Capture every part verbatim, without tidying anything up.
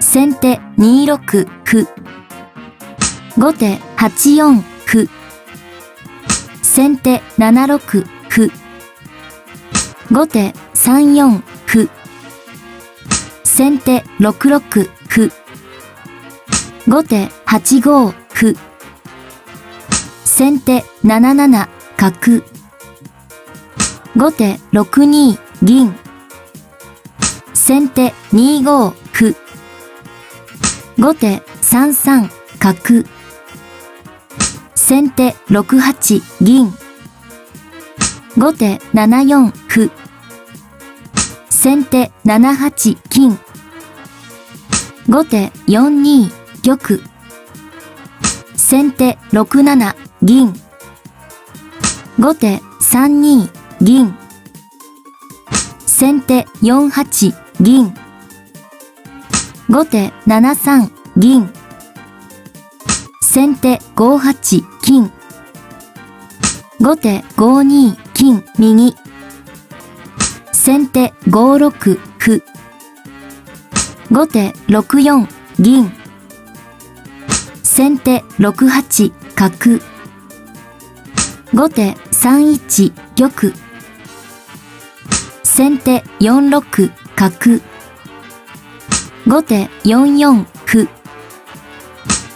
先手にろく歩、後手はちよん歩、先手ななろく歩、後手さんよん歩、先手ろくろく歩、後手はちご歩、先手なななな角、後手ろくに銀、先手にご歩、後手さんさん角、先手ろくはち銀、後手ななよん歩、先手ななはち金、後手よんに玉、先手ろくなな銀、後手さんに銀、先手よんはち銀、後手ななさん銀、先手ごはち金、後手ごに金右、先手ごろく歩、後手ろくよん銀、先手ろくはち角、後手さんいち玉、先手よんろく角、後手よんよん歩、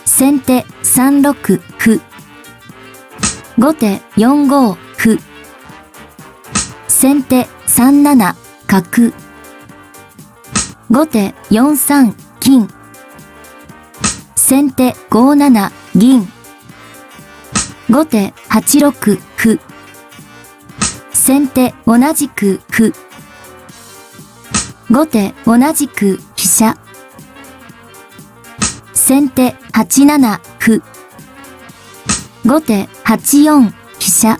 先手さんろく歩、後手よんご歩、先手さんなな角、後手よんさん金、先手ごなな銀、後手はちろく歩、先手同じく歩、後手同じく飛車、先手はちなな歩、後手はちよん飛車、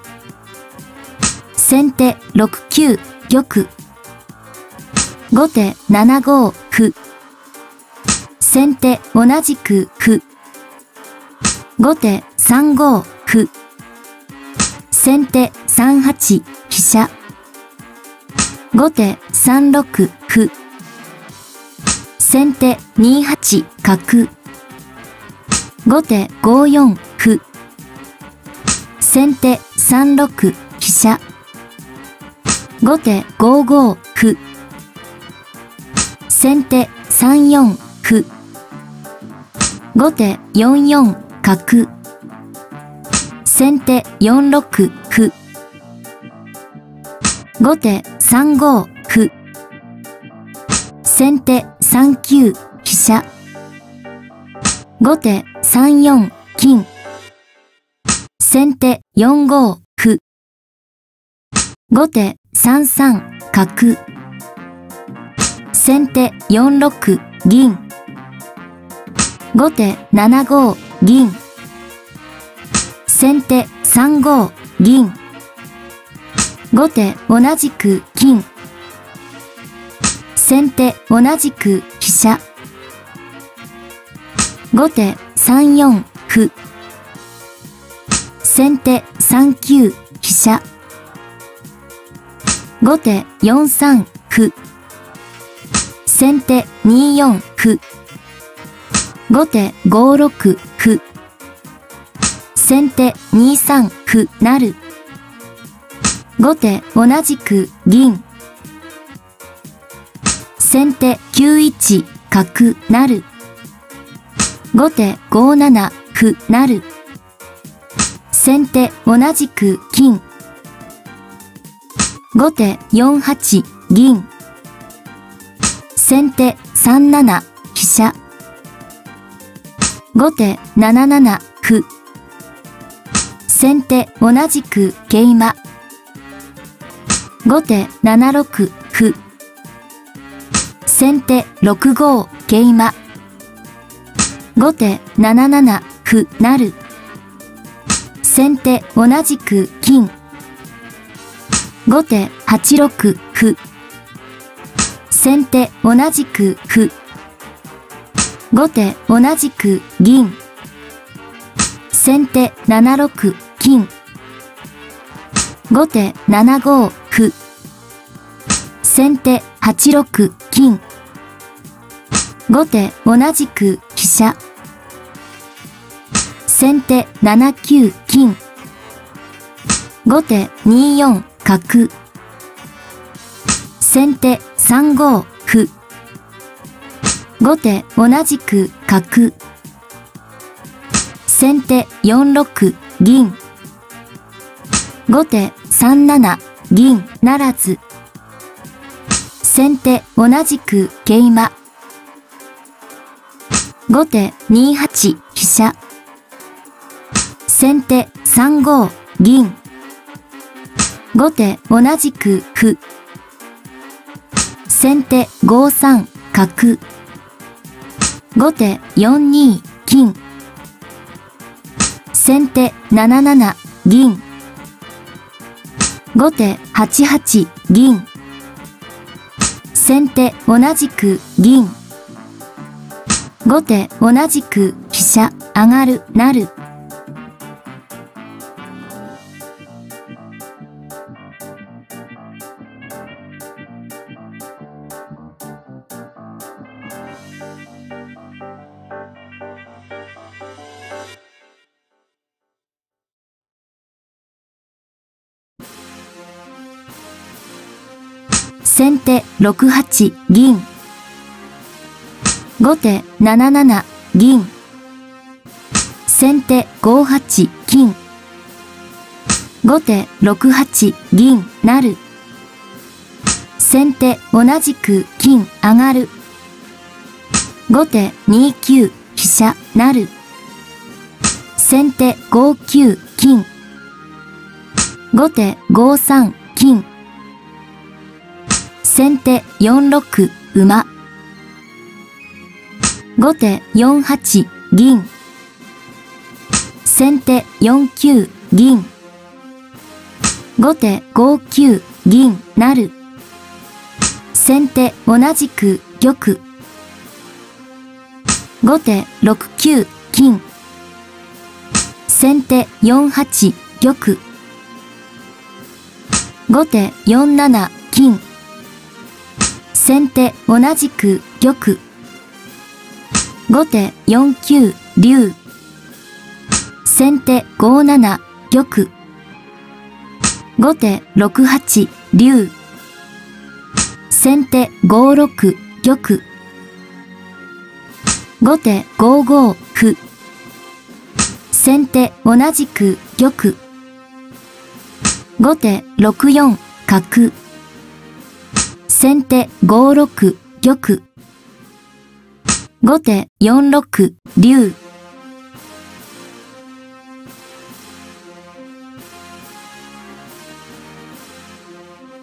先手ろくきゅう玉、後手ななご歩、先手同じく歩、後手さんご歩、先手さんはち飛車、後手さんろく歩、先手にはち角、後手ごよん歩、先手さんろく飛車、後手ごご歩、先手さんよん歩、後手よんよん角、先手よんろく歩、後手さんご歩、先手さんきゅう飛車、後手さんよん金、先手よんご歩、後手さんさん角、先手よんろく銀、後手ななご銀、先手さんご銀、後手同じく金、先手同じく飛車、後手さんよん歩、先手さんきゅう飛車、後手よんさん歩、先手によん歩、後手ごろく歩、先手にさん歩成、後手同じく銀、先手きゅういち角成、後手ごなな歩成、先手同じく金、後手よんはち銀、先手さんなな飛車、後手なななな歩、先手同じく桂馬、後手ななろく歩、先手ろくご桂馬、後手なななな歩成、先手同じく金、後手はちろく歩、先手同じく歩、後手同じく銀、先手ななろく金、後手ななご歩、先手はちろく金。後手同じく飛車。先手ななきゅう金。後手によん角。先手さんご歩。後手同じく角。先手よんろく銀。後手さんなな銀ならず。先手同じく桂馬。後手にはち飛車。先手さんご銀。後手同じく歩。先手ごさん角。後手よんに金。先手なななな銀。後手はちはち銀。先手同じく銀。後手同じく飛車上がるなる。先手ろくはち銀。後手なななな銀。先手ごはち金。後手ろくはち銀なる。先手同じく金上がる。後手にきゅう飛車なる。先手ごきゅう金。後手ごさん金。先手よんろく馬。後手よんはち銀。先手よんきゅう銀。後手ごきゅう銀なる。先手同じく玉。後手ろくきゅう金。先手よんはち玉。後手よんなな金。先手同じく玉。後手よんきゅう竜。先手ごなな玉。後手ろくはち竜。先手ごろく玉。後手ごご歩。先手同じく玉。後手ろくよん角。先手ごろく玉。後手よんろく竜。